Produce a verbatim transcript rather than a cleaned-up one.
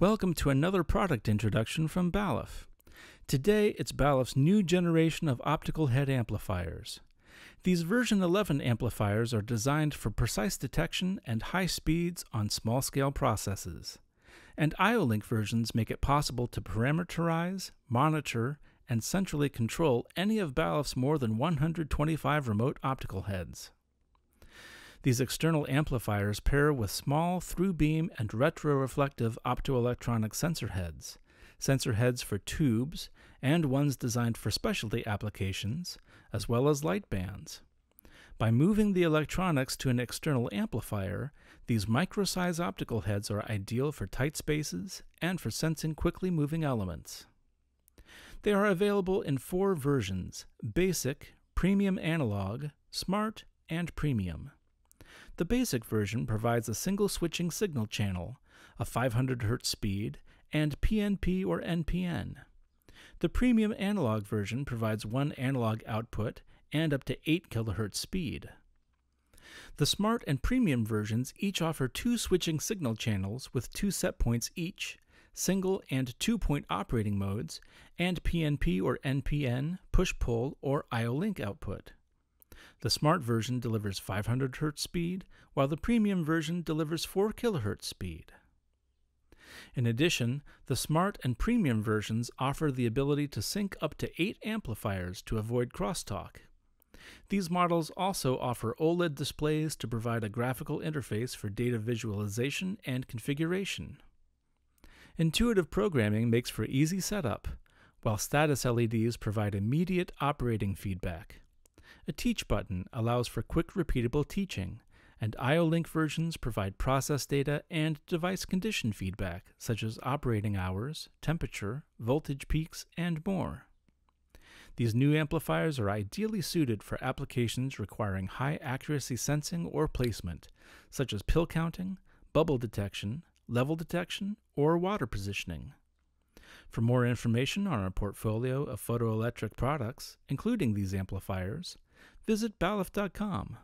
Welcome to another product introduction from Balluff. Today it's Balluff's new generation of optical head amplifiers. These version eleven amplifiers are designed for precise detection and high speeds on small-scale processes. And I O-Link versions make it possible to parameterize, monitor, and centrally control any of Balluff's more than one hundred twenty-five remote optical heads. These external amplifiers pair with small through-beam and retroreflective optoelectronic sensor heads, sensor heads for tubes, and ones designed for specialty applications, as well as light bands. By moving the electronics to an external amplifier, these micro-size optical heads are ideal for tight spaces and for sensing quickly moving elements. They are available in four versions: Basic, Premium Analog, Smart, and Premium. The basic version provides a single switching signal channel, a five hundred hertz speed, and P N P or N P N. The premium analog version provides one analog output and up to eight kilohertz speed. The smart and premium versions each offer two switching signal channels with two set points each, single and two-point operating modes, and P N P or N P N, push-pull, or I O-Link output. The smart version delivers five hundred hertz speed, while the premium version delivers four kilohertz speed. In addition, the smart and premium versions offer the ability to sync up to eight amplifiers to avoid crosstalk. These models also offer OLED displays to provide a graphical interface for data visualization and configuration. Intuitive programming makes for easy setup, while status L E Ds provide immediate operating feedback. A teach button allows for quick repeatable teaching, and I O-Link versions provide process data and device condition feedback, such as operating hours, temperature, voltage peaks, and more. These new amplifiers are ideally suited for applications requiring high accuracy sensing or placement, such as pill counting, bubble detection, level detection, or water positioning. For more information on our portfolio of photoelectric products, including these amplifiers, visit balluff dot com.